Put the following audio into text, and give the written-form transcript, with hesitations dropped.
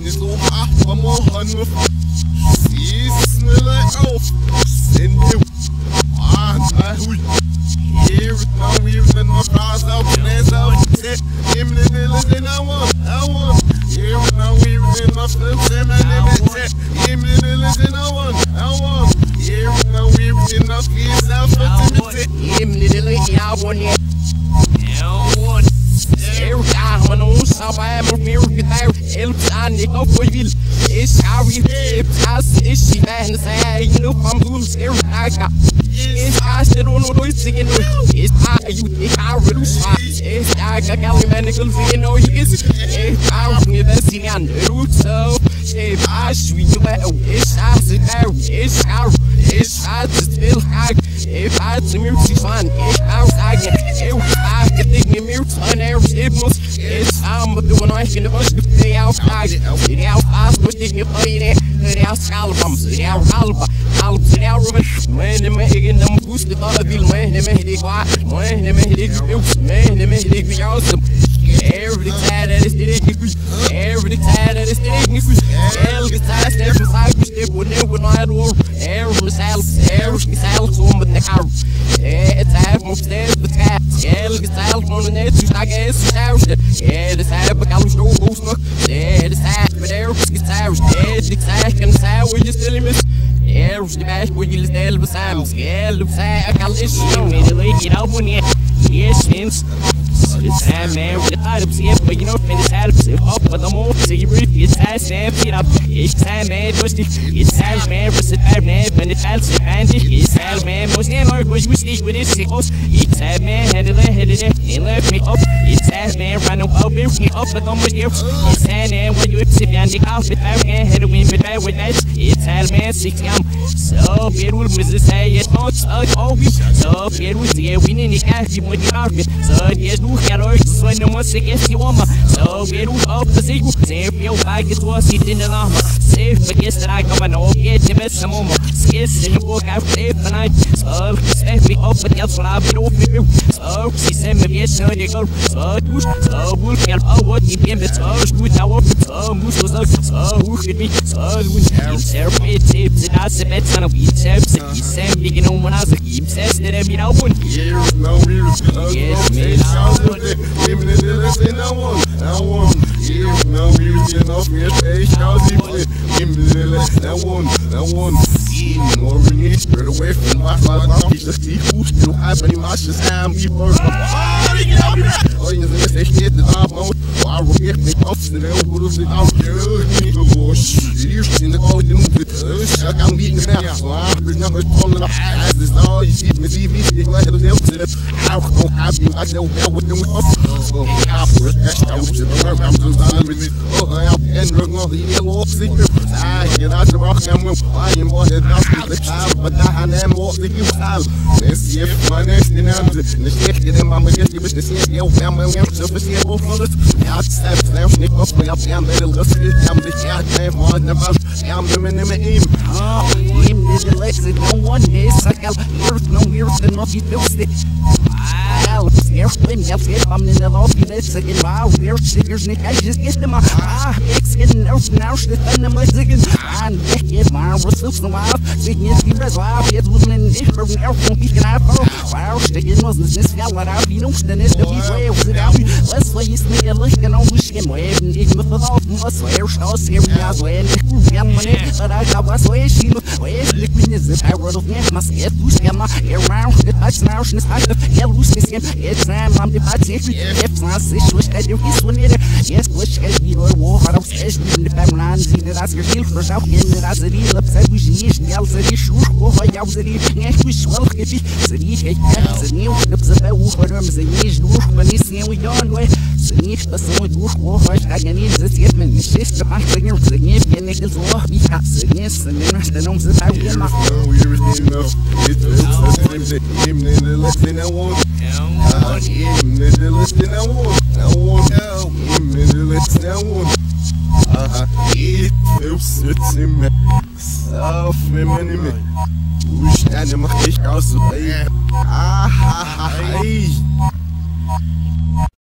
Nicht so ach, komm auf, Hanne. Sieh's mir leid auf. Send you. Mann, hui. Here it now, here it now, rise out, dance out. Give me the feeling that I want, I want. Here it now, here it now, flip, send my name and test. Give me the feeling that I want, I want. Here it now, here it now, feel self, but to me, give me the feeling that I want, yeah.